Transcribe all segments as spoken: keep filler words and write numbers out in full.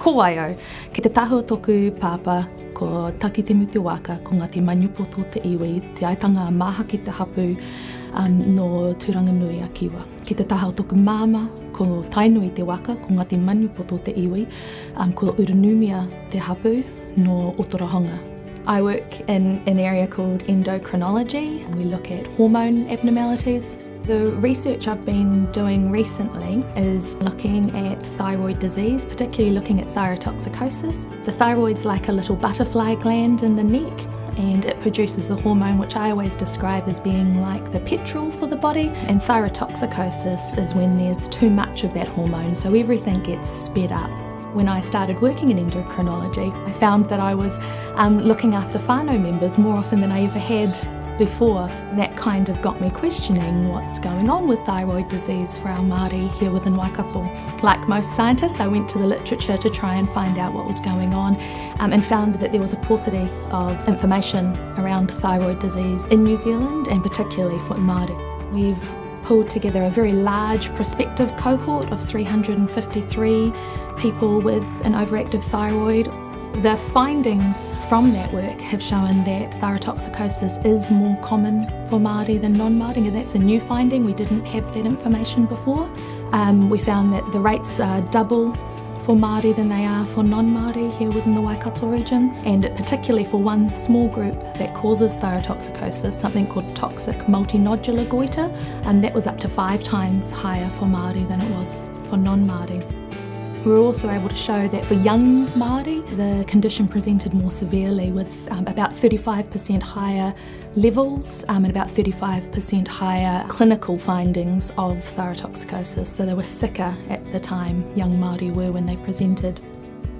Kowaio, ki te taho toku pāpā ko Taki te Mutu Waka ko Ngāti Manupoto te iwi, te aitanga a maha ki te hapu um, no Turanganui a Kiwa. Ki te taho toku māma ko Tainui te Waka ko Ngāti Manupoto te iwi, um, ko Urunumia te hapu no Otorahonga. I work in an area called endocrinology and we look at hormone abnormalities. The research I've been doing recently is looking at thyroid disease, particularly looking at thyrotoxicosis. The thyroid's like a little butterfly gland in the neck, and it produces the hormone which I always describe as being like the petrol for the body. And thyrotoxicosis is when there's too much of that hormone, so everything gets sped up. When I started working in endocrinology, I found that I was um, looking after whānau members more often than I ever had before. That kind of got me questioning what's going on with thyroid disease for our Māori here within Waikato. Like most scientists, I went to the literature to try and find out what was going on um, and found that there was a paucity of information around thyroid disease in New Zealand and particularly for Māori. We've pulled together a very large prospective cohort of three hundred fifty-three people with an overactive thyroid. The findings from that work have shown that thyrotoxicosis is more common for Māori than non-Māori, and that's a new finding. We didn't have that information before. Um, we found that the rates are double for Māori than they are for non-Māori here within the Waikato region, and particularly for one small group that causes thyrotoxicosis, something called toxic multinodular goitre, and that was up to five times higher for Māori than it was for non-Māori. We were also able to show that for young Māori, the condition presented more severely with um, about thirty-five percent higher levels um, and about thirty-five percent higher clinical findings of thyrotoxicosis. So they were sicker at the time young Māori were when they presented.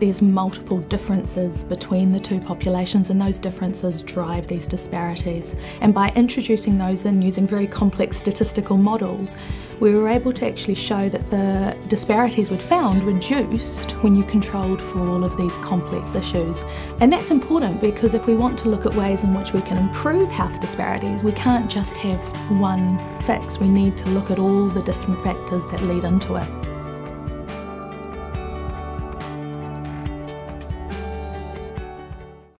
There's multiple differences between the two populations, and those differences drive these disparities. And by introducing those in using very complex statistical models, we were able to actually show that the disparities we'd found reduced when you controlled for all of these complex issues. And that's important because if we want to look at ways in which we can improve health disparities, we can't just have one fix. We need to look at all the different factors that lead into it.